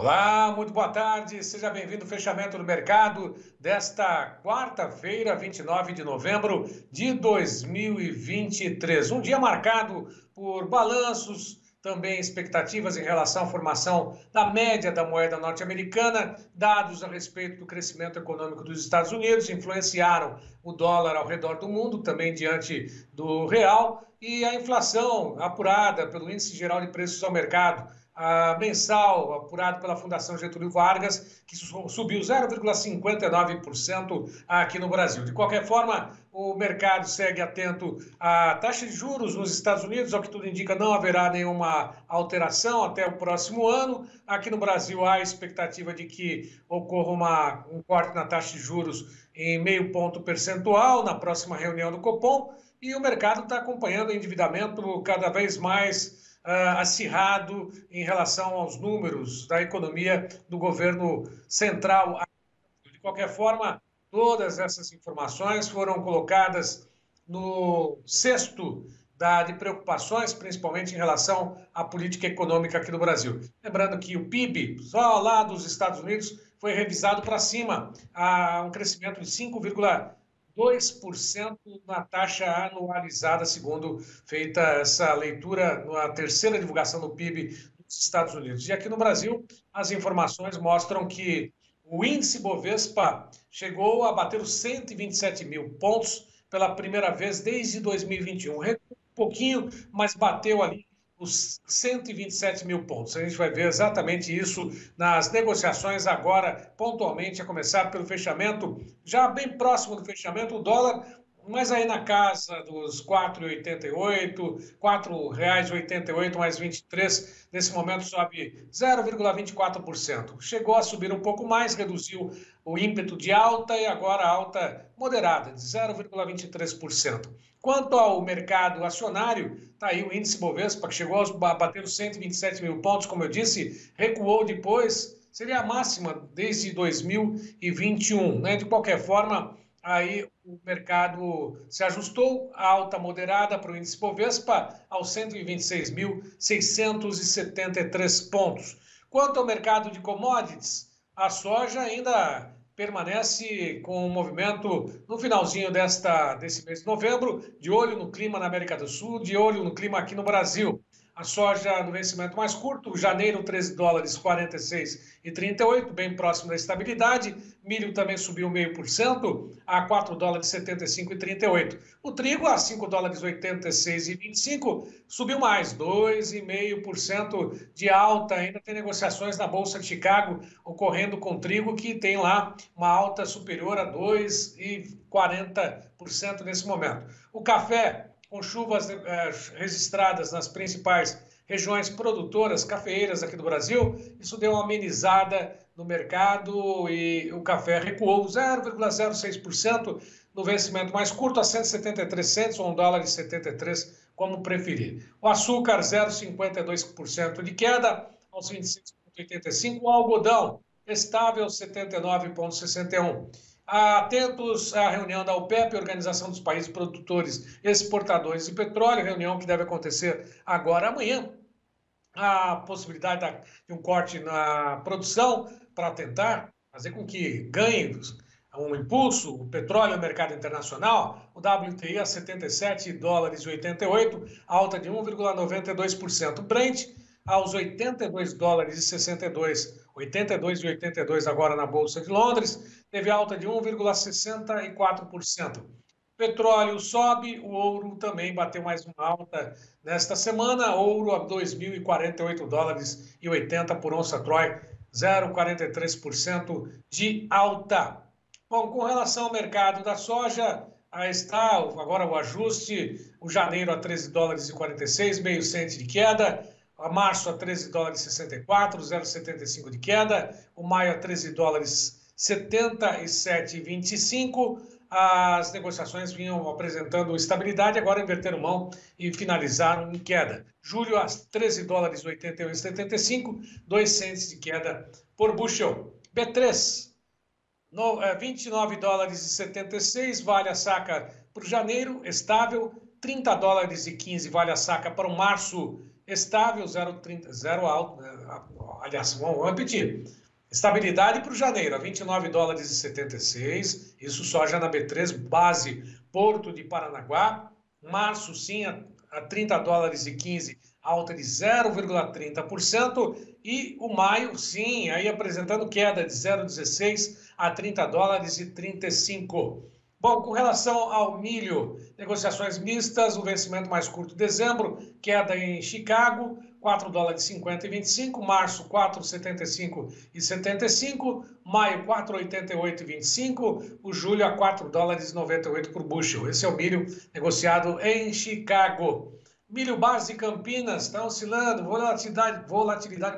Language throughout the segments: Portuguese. Olá, muito boa tarde, seja bem-vindo ao fechamento do mercado desta quarta-feira, 29 de novembro de 2023. Um dia marcado por balanços, também expectativas em relação à formação da média da moeda norte-americana, dados a respeito do crescimento econômico dos Estados Unidos, influenciaram o dólar ao redor do mundo, também diante do real, e a inflação apurada pelo Índice Geral de Preços ao Mercado, a mensal, apurado pela Fundação Getúlio Vargas, que subiu 0,59% aqui no Brasil. De qualquer forma, o mercado segue atento à taxa de juros nos Estados Unidos, ao que tudo indica não haverá nenhuma alteração até o próximo ano. Aqui no Brasil há a expectativa de que ocorra um corte na taxa de juros em 0,5 ponto percentual na próxima reunião do Copom, e o mercado está acompanhando o endividamento cada vez mais acirrado em relação aos números da economia do governo central. De qualquer forma, todas essas informações foram colocadas no cesto de preocupações, principalmente em relação à política econômica aqui do Brasil. Lembrando que o PIB, só lá dos Estados Unidos, foi revisado para cima, a um crescimento de 5,2% na taxa anualizada, segundo feita essa leitura na terceira divulgação do PIB dos Estados Unidos. E aqui no Brasil, as informações mostram que o índice Bovespa chegou a bater os 127 mil pontos pela primeira vez desde 2021. Recuou um pouquinho, mas bateu ali os 127 mil pontos. A gente vai ver exatamente isso nas negociações agora, pontualmente, a começar pelo fechamento, já bem próximo do fechamento, o dólar, mas aí na casa dos R$ 4,88, R$ 4,88 mais 23, nesse momento sobe 0,24%. Chegou a subir um pouco mais, reduziu o ímpeto de alta e agora alta moderada, de 0,23%. Quanto ao mercado acionário, está aí o índice Bovespa, que chegou a bater os 127 mil pontos, como eu disse, recuou depois, seria a máxima desde 2021. Né? De qualquer forma, aí o mercado se ajustou, a alta moderada para o índice Bovespa aos 126.673 pontos. Quanto ao mercado de commodities, a soja ainda permanece com um movimento no finalzinho desse mês de novembro, de olho no clima na América do Sul, de olho no clima aqui no Brasil. A soja no vencimento mais curto, janeiro, $13,46,38, bem próximo da estabilidade. Milho também subiu 0,5% a $4,75,38. O trigo a $5,86,25, subiu mais, 2,5% de alta. Ainda tem negociações na Bolsa de Chicago ocorrendo com trigo, que tem lá uma alta superior a 2,40% nesse momento. O café, com chuvas registradas nas principais regiões produtoras, cafeeiras aqui do Brasil, isso deu uma amenizada no mercado e o café recuou 0,06% no vencimento mais curto a 173 centos, ou $1,73, como preferir. O açúcar, 0,52% de queda aos 26,85%, o algodão estável 79,61%. Atentos à reunião da OPEP, Organização dos Países Produtores e Exportadores de Petróleo, reunião que deve acontecer agora amanhã. A possibilidade de um corte na produção para tentar fazer com que ganhe um impulso o petróleo no mercado internacional, o WTI a $77,88, alta de 1,92%. O Brent aos $82,62, 82,82 agora na Bolsa de Londres, teve alta de 1,64%. Petróleo sobe, o ouro também bateu mais uma alta nesta semana, ouro a $2.048,80 por onça Troy, 0,43% de alta. Bom, com relação ao mercado da soja, aí está agora o ajuste, o janeiro a $13,46, meio cento de queda, a março a $13,64, 0,75 de queda, o maio a $13,77,25. As negociações vinham apresentando estabilidade, agora inverteram mão e finalizaram em queda. Julho a $13,81,75, 2 cents de queda por bushel. B3, $29,76, vale a saca para janeiro, estável, $30,15, vale a saca para o março, estável, 0,30, 0 alto, aliás, vamos repetir. Estabilidade para o janeiro, a $29,76, isso soja na B3, base Porto de Paranaguá. Março, sim, a $30,15, alta de 0,30%. E o maio, sim, aí apresentando queda de 0,16 a $30,35. Bom, com relação ao milho, negociações mistas, o vencimento mais curto dezembro, queda em Chicago, $4,50 e 25, março $4,75 e 75, maio $4,88 e 25, o julho a $4,98 por bushel. Esse é o milho negociado em Chicago. Milho base Campinas está oscilando, volatilidade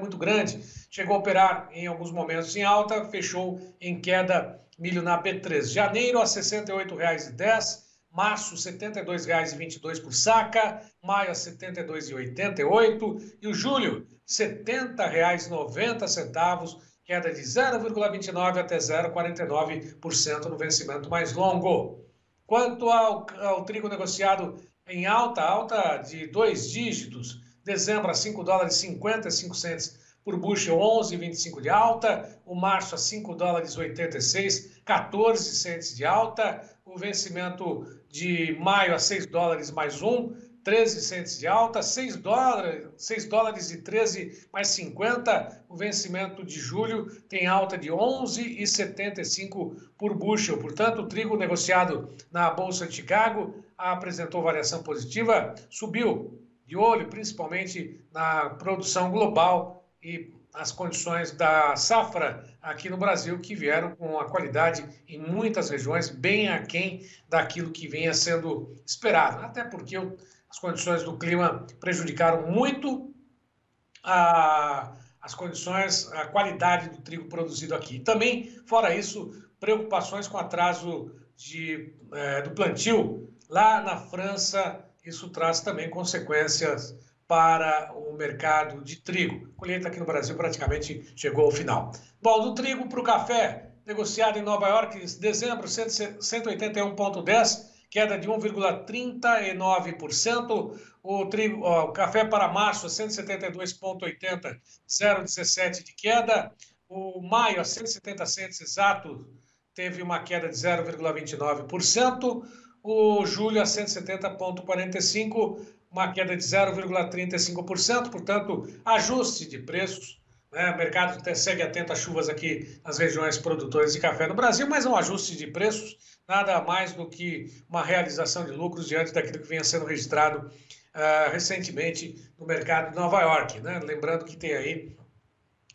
muito grande. Chegou a operar em alguns momentos em alta, fechou em queda milho na B3. Janeiro a R$68,10. Março, R$ 72,22 por saca, maio a R$ 72,88 e o julho, R$ 70,90, queda de 0,29% até 0,49% no vencimento mais longo. Quanto ao trigo negociado em alta de dois dígitos, dezembro a $5,55 por bushel, 11,25 de alta, o março a $5,86, 14 centes de alta, o vencimento de maio a $6 mais 1, 13 centes de alta, $6,13 mais 50, o vencimento de julho tem alta de 11,75 por bushel. Portanto, o trigo negociado na Bolsa de Chicago apresentou variação positiva, subiu de olho principalmente na produção global e as condições da safra aqui no Brasil, que vieram com a qualidade em muitas regiões bem aquém daquilo que vinha sendo esperado, até porque as condições do clima prejudicaram muito a qualidade do trigo produzido aqui. Também, fora isso, preocupações com atraso do plantio lá na França, isso traz também consequências para o mercado de trigo. A colheita aqui no Brasil praticamente chegou ao final. Bom, do trigo para o café, negociado em Nova York, dezembro, 181,10, queda de 1,39%. O café para março, 172,80, 0,17 de queda. O maio, a 170 centes exato, teve uma queda de 0,29%. O julho, a 170,45, uma queda de 0,35%, portanto, ajuste de preços. O mercado até segue atento às chuvas aqui nas regiões produtoras de café no Brasil, mas um ajuste de preços, nada mais do que uma realização de lucros diante daquilo que vinha sendo registrado recentemente no mercado de Nova York. Lembrando que tem aí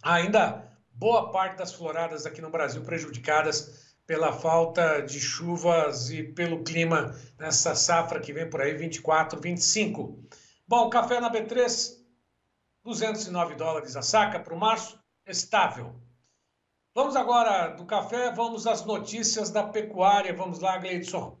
ainda boa parte das floradas aqui no Brasil prejudicadas pela falta de chuvas e pelo clima nessa safra que vem por aí, 24, 25. Bom, café na B3, $209 a saca para o março, estável. Vamos agora do café, vamos às notícias da pecuária. Vamos lá, Gleidson.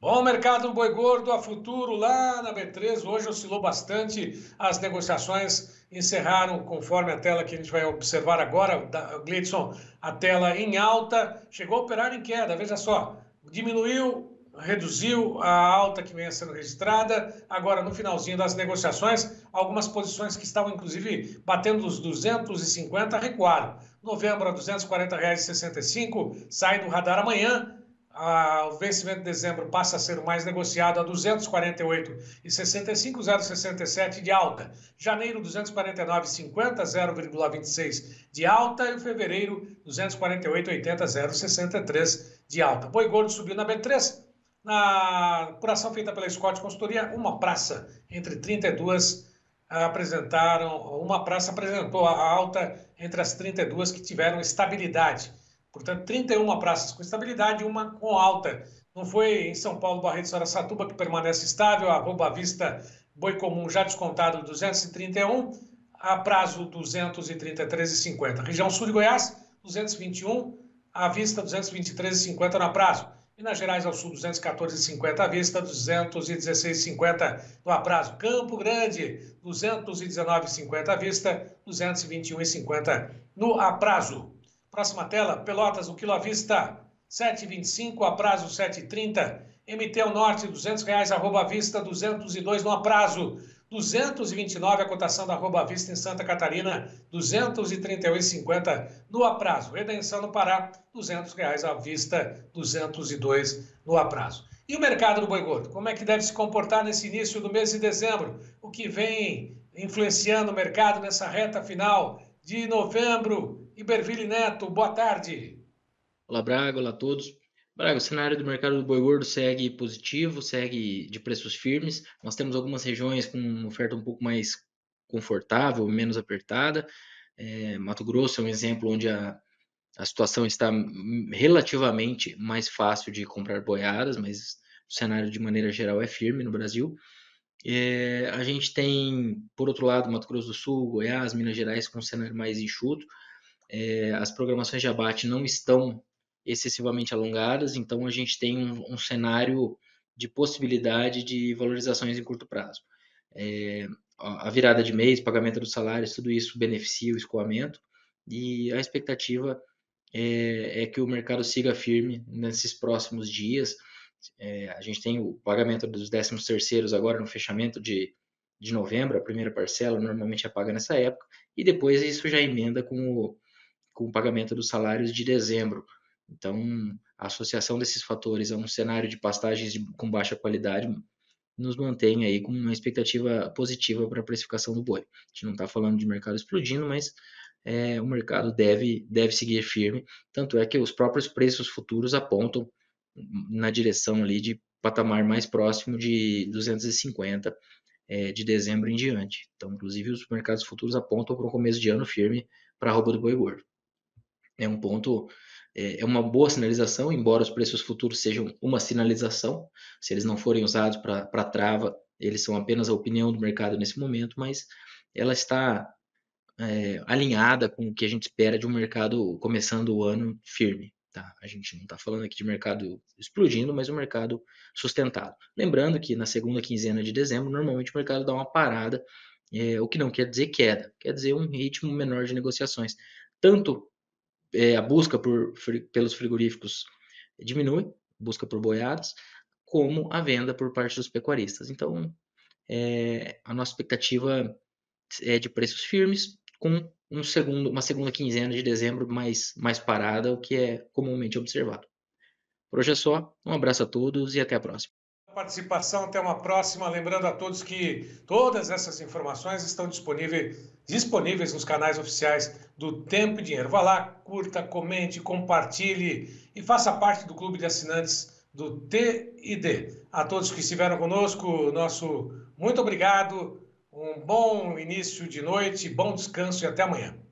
Bom, o mercado do boi gordo a futuro lá na B3 hoje oscilou bastante, as negociações encerraram conforme a tela que a gente vai observar agora, Gleidson, a tela em alta, chegou a operar em queda, veja só, diminuiu, reduziu a alta que vem sendo registrada, agora no finalzinho das negociações, algumas posições que estavam inclusive batendo os 250 recuaram, novembro a R$240,65, sai do radar amanhã. O vencimento de dezembro passa a ser o mais negociado a R$248,65, 0,67 de alta. Janeiro, R$249,50, 0,26 de alta. E fevereiro, R$248,80, 0,63 de alta. Boi gordo subiu na B3. Na apuração feita pela Scott Consultoria, uma praça entre 32 apresentou a alta entre as 32 que tiveram estabilidade. Portanto, 31 praças com estabilidade e uma com alta. Não foi em São Paulo, Barretos, Araçatuba, que permanece estável. Arroba à vista, boi comum já descontado, 231, a prazo, 233,50. Região sul de Goiás, 221, à vista, 223,50 na prazo. Minas Gerais ao sul, 214,50 à vista, 216,50 no aprazo. Campo Grande, 219,50 à vista, 221,50 no aprazo. Próxima tela, Pelotas, o quilo à vista, 7,25, a prazo 7,30. MTU Norte, R$200, arroba à vista, 202 no aprazo. 229 a cotação da arroba à vista em Santa Catarina, 231,50 no aprazo. Redenção no Pará, R$200 à vista, 202 no aprazo. E o mercado do boi gordo? Como é que deve se comportar nesse início do mês de dezembro? O que vem influenciando o mercado nessa reta final de novembro? Iberville Neto, boa tarde. Olá, Braga. Olá a todos. Braga, o cenário do mercado do boi gordo segue positivo, segue de preços firmes. Nós temos algumas regiões com uma oferta um pouco mais confortável, menos apertada. Mato Grosso é um exemplo onde a situação está relativamente mais fácil de comprar boiadas, mas o cenário de maneira geral é firme no Brasil. A gente tem, por outro lado, Mato Grosso do Sul, Goiás, Minas Gerais com um cenário mais enxuto. As programações de abate não estão excessivamente alongadas, então a gente tem um cenário de possibilidade de valorizações em curto prazo. A virada de mês, pagamento dos salários, tudo isso beneficia o escoamento e a expectativa é que o mercado siga firme nesses próximos dias. A gente tem o pagamento dos 13º agora no fechamento de novembro, a primeira parcela normalmente é paga nessa época, e depois isso já emenda com o pagamento dos salários de dezembro. Então, a associação desses fatores a um cenário de pastagens com baixa qualidade nos mantém aí com uma expectativa positiva para a precificação do boi. A gente não está falando de mercado explodindo, mas o mercado deve seguir firme, tanto é que os próprios preços futuros apontam na direção ali de patamar mais próximo de 250 de dezembro em diante. Então, inclusive, os mercados futuros apontam para o começo de ano firme para a arroba do boi gordo. É um ponto... É uma boa sinalização, embora os preços futuros sejam uma sinalização. Se eles não forem usados para trava, eles são apenas a opinião do mercado nesse momento, mas ela está alinhada com o que a gente espera de um mercado começando o ano firme. Tá? A gente não está falando aqui de mercado explodindo, mas um mercado sustentado. Lembrando que na segunda quinzena de dezembro, normalmente o mercado dá uma parada, o que não quer dizer queda, quer dizer um ritmo menor de negociações. Tanto a busca pelos frigoríficos diminui, busca por boiadas, como a venda por parte dos pecuaristas. Então, a nossa expectativa é de preços firmes, com uma segunda quinzena de dezembro mais parada, o que é comumente observado. Por hoje é só, um abraço a todos e até a próxima. Participação, até uma próxima. Lembrando a todos que todas essas informações estão disponíveis nos canais oficiais do Tempo e Dinheiro. Vá lá, curta, comente, compartilhe e faça parte do clube de assinantes do TID. A todos que estiveram conosco, nosso muito obrigado, um bom início de noite, bom descanso e até amanhã.